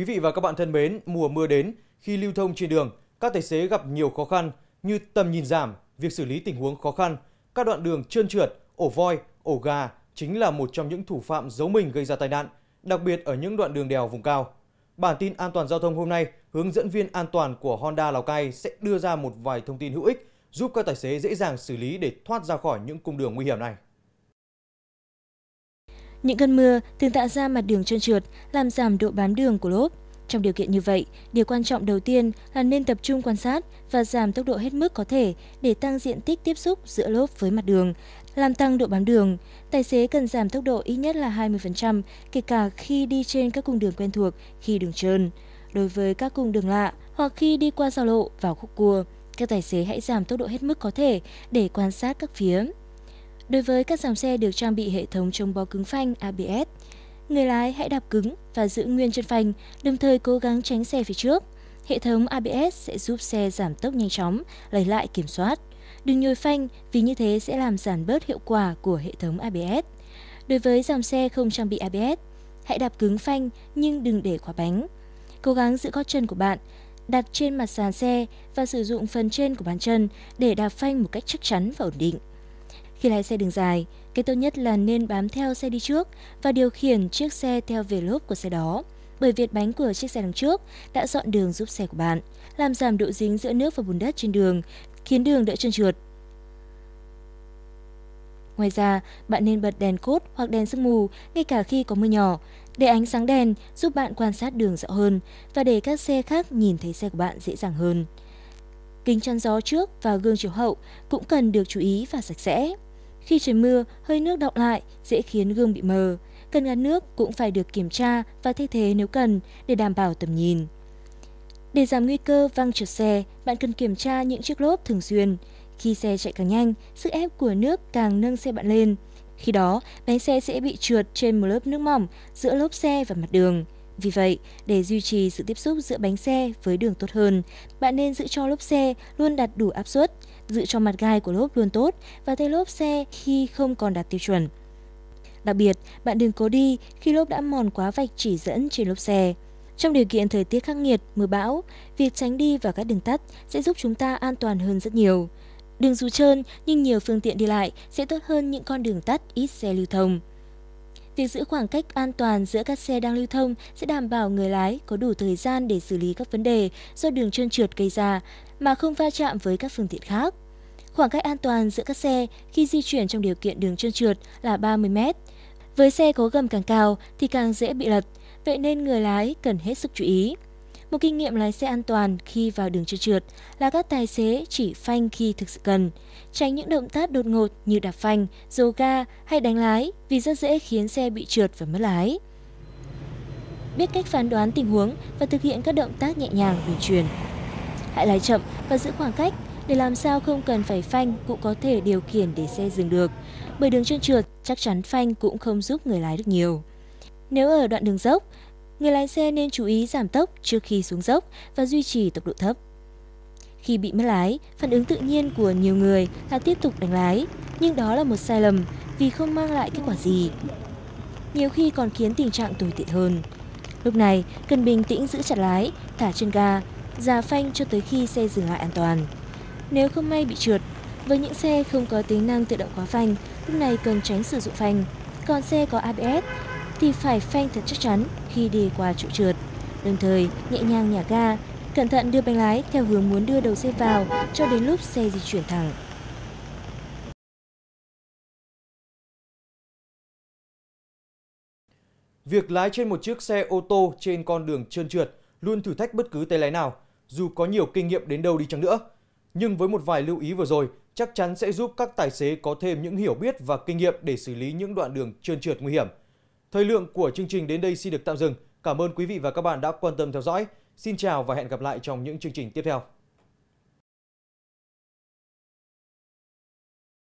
Quý vị và các bạn thân mến, mùa mưa đến, khi lưu thông trên đường, các tài xế gặp nhiều khó khăn như tầm nhìn giảm, việc xử lý tình huống khó khăn, các đoạn đường trơn trượt, ổ voi, ổ gà chính là một trong những thủ phạm giấu mình gây ra tai nạn, đặc biệt ở những đoạn đường đèo vùng cao. Bản tin an toàn giao thông hôm nay, hướng dẫn viên an toàn của Honda Lào Cai sẽ đưa ra một vài thông tin hữu ích giúp các tài xế dễ dàng xử lý để thoát ra khỏi những cung đường nguy hiểm này. Những cơn mưa thường tạo ra mặt đường trơn trượt, làm giảm độ bám đường của lốp. Trong điều kiện như vậy, điều quan trọng đầu tiên là nên tập trung quan sát và giảm tốc độ hết mức có thể để tăng diện tích tiếp xúc giữa lốp với mặt đường, làm tăng độ bám đường. Tài xế cần giảm tốc độ ít nhất là 20%, kể cả khi đi trên các cung đường quen thuộc khi đường trơn. Đối với các cung đường lạ hoặc khi đi qua giao lộ vào khúc cua, các tài xế hãy giảm tốc độ hết mức có thể để quan sát các phía. Đối với các dòng xe được trang bị hệ thống chống bó cứng phanh ABS, người lái hãy đạp cứng và giữ nguyên chân phanh, đồng thời cố gắng tránh xe phía trước. Hệ thống ABS sẽ giúp xe giảm tốc nhanh chóng, lấy lại kiểm soát. Đừng nhồi phanh vì như thế sẽ làm giảm bớt hiệu quả của hệ thống ABS. Đối với dòng xe không trang bị ABS, hãy đạp cứng phanh nhưng đừng để khóa bánh. Cố gắng giữ gót chân của bạn đặt trên mặt sàn xe và sử dụng phần trên của bàn chân để đạp phanh một cách chắc chắn và ổn định. Khi lái xe đường dài, cái tốt nhất là nên bám theo xe đi trước và điều khiển chiếc xe theo về lốp của xe đó, bởi vệt bánh của chiếc xe đằng trước đã dọn đường giúp xe của bạn, làm giảm độ dính giữa nước và bùn đất trên đường, khiến đường đỡ trơn trượt. Ngoài ra, bạn nên bật đèn cốt hoặc đèn sương mù ngay cả khi có mưa nhỏ, để ánh sáng đèn giúp bạn quan sát đường rõ hơn và để các xe khác nhìn thấy xe của bạn dễ dàng hơn. Kính chắn gió trước và gương chiếu hậu cũng cần được chú ý và sạch sẽ. Khi trời mưa, hơi nước đọng lại dễ khiến gương bị mờ. Cần gạt nước cũng phải được kiểm tra và thay thế nếu cần để đảm bảo tầm nhìn. Để giảm nguy cơ văng trượt xe, bạn cần kiểm tra những chiếc lốp thường xuyên. Khi xe chạy càng nhanh, sức ép của nước càng nâng xe bạn lên. Khi đó, bánh xe sẽ bị trượt trên một lớp nước mỏng giữa lốp xe và mặt đường. Vì vậy, để duy trì sự tiếp xúc giữa bánh xe với đường tốt hơn, bạn nên giữ cho lốp xe luôn đạt đủ áp suất, giữ cho mặt gai của lốp luôn tốt và thay lốp xe khi không còn đạt tiêu chuẩn. Đặc biệt, bạn đừng cố đi khi lốp đã mòn quá vạch chỉ dẫn trên lốp xe. Trong điều kiện thời tiết khắc nghiệt, mưa bão, việc tránh đi vào các đường tắt sẽ giúp chúng ta an toàn hơn rất nhiều. Đường dù trơn nhưng nhiều phương tiện đi lại sẽ tốt hơn những con đường tắt ít xe lưu thông. Việc giữ khoảng cách an toàn giữa các xe đang lưu thông sẽ đảm bảo người lái có đủ thời gian để xử lý các vấn đề do đường trơn trượt gây ra mà không va chạm với các phương tiện khác. Khoảng cách an toàn giữa các xe khi di chuyển trong điều kiện đường trơn trượt là 30 m. Với xe có gầm càng cao thì càng dễ bị lật, vậy nên người lái cần hết sức chú ý. Một kinh nghiệm lái xe an toàn khi vào đường trơn trượt là các tài xế chỉ phanh khi thực sự cần, tránh những động tác đột ngột như đạp phanh, dồ ga hay đánh lái vì rất dễ khiến xe bị trượt và mất lái. Biết cách phán đoán tình huống và thực hiện các động tác nhẹ nhàng uyển chuyển. Hãy lái chậm và giữ khoảng cách để làm sao không cần phải phanh cũng có thể điều khiển để xe dừng được, bởi đường trơn trượt chắc chắn phanh cũng không giúp người lái được nhiều. Nếu ở đoạn đường dốc, người lái xe nên chú ý giảm tốc trước khi xuống dốc và duy trì tốc độ thấp. Khi bị mất lái, phản ứng tự nhiên của nhiều người là tiếp tục đánh lái, nhưng đó là một sai lầm vì không mang lại kết quả gì. Nhiều khi còn khiến tình trạng tồi tệ hơn. Lúc này, cần bình tĩnh giữ chặt lái, thả chân ga, ra phanh cho tới khi xe dừng lại an toàn. Nếu không may bị trượt, với những xe không có tính năng tự động khóa phanh, lúc này cần tránh sử dụng phanh. Còn xe có ABS thì phải phanh thật chắc chắn khi đi qua trụ trượt, đồng thời nhẹ nhàng nhả ga, cẩn thận đưa bánh lái theo hướng muốn đưa đầu xe vào cho đến lúc xe di chuyển thẳng. Việc lái trên một chiếc xe ô tô trên con đường trơn trượt luôn thử thách bất cứ tay lái nào, dù có nhiều kinh nghiệm đến đâu đi chăng nữa. Nhưng với một vài lưu ý vừa rồi, chắc chắn sẽ giúp các tài xế có thêm những hiểu biết và kinh nghiệm để xử lý những đoạn đường trơn trượt nguy hiểm. Thời lượng của chương trình đến đây xin được tạm dừng. Cảm ơn quý vị và các bạn đã quan tâm theo dõi. Xin chào và hẹn gặp lại trong những chương trình tiếp theo.